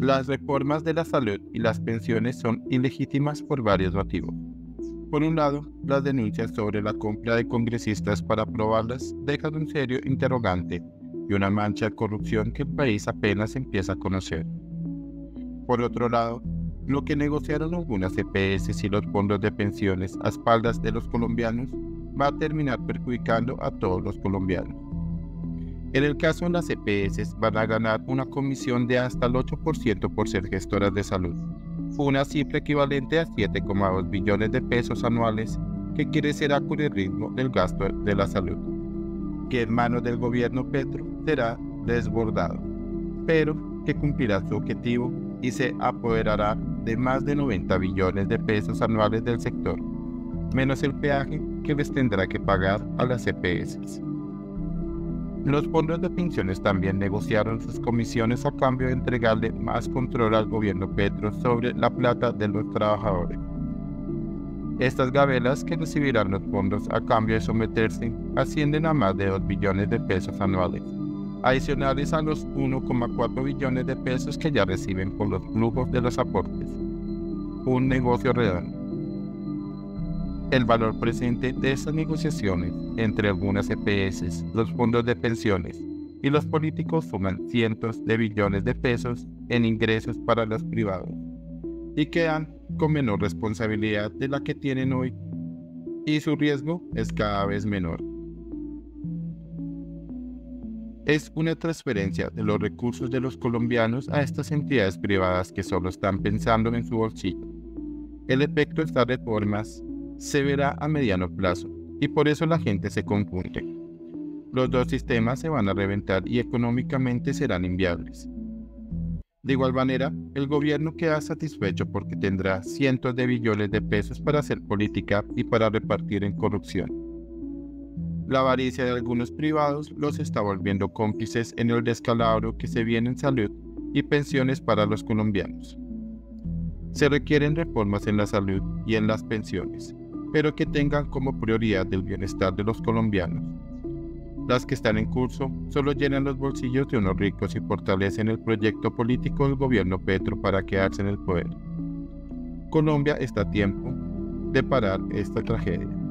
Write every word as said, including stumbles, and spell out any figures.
Las reformas de la salud y las pensiones son ilegítimas por varios motivos. Por un lado, las denuncias sobre la compra de congresistas para aprobarlas dejan un serio interrogante y una mancha de corrupción que el país apenas empieza a conocer. Por otro lado, lo que negociaron algunas E P S y los fondos de pensiones a espaldas de los colombianos va a terminar perjudicando a todos los colombianos. En el caso de las E P S, van a ganar una comisión de hasta el ocho por ciento por ser gestoras de salud, una cifra equivalente a siete coma dos billones de pesos anuales que crecerá con el ritmo del gasto de la salud, que en manos del gobierno Petro será desbordado, pero que cumplirá su objetivo y se apoderará de más de noventa billones de pesos anuales del sector, menos el peaje que les tendrá que pagar a las E P S. Los fondos de pensiones también negociaron sus comisiones a cambio de entregarle más control al gobierno Petro sobre la plata de los trabajadores. Estas gabelas que recibirán los fondos a cambio de someterse ascienden a más de dos billones de pesos anuales, adicionales a los uno coma cuatro billones de pesos que ya reciben por los flujos de los aportes. Un negocio redondo. El valor presente de estas negociaciones entre algunas E P S, los fondos de pensiones y los políticos suman cientos de billones de pesos en ingresos para los privados y quedan con menor responsabilidad de la que tienen hoy, y su riesgo es cada vez menor. Es una transferencia de los recursos de los colombianos a estas entidades privadas que solo están pensando en su bolsillo. El efecto de estas reformas se verá a mediano plazo y por eso la gente se confunde. Los dos sistemas se van a reventar y económicamente serán inviables. De igual manera, el gobierno queda satisfecho porque tendrá cientos de billones de pesos para hacer política y para repartir en corrupción. La avaricia de algunos privados los está volviendo cómplices en el descalabro que se viene en salud y pensiones para los colombianos. Se requieren reformas en la salud y en las pensiones, pero que tengan como prioridad el bienestar de los colombianos. Las que están en curso solo llenan los bolsillos de unos ricos y fortalecen el proyecto político del gobierno Petro para quedarse en el poder. Colombia está a tiempo de parar esta tragedia.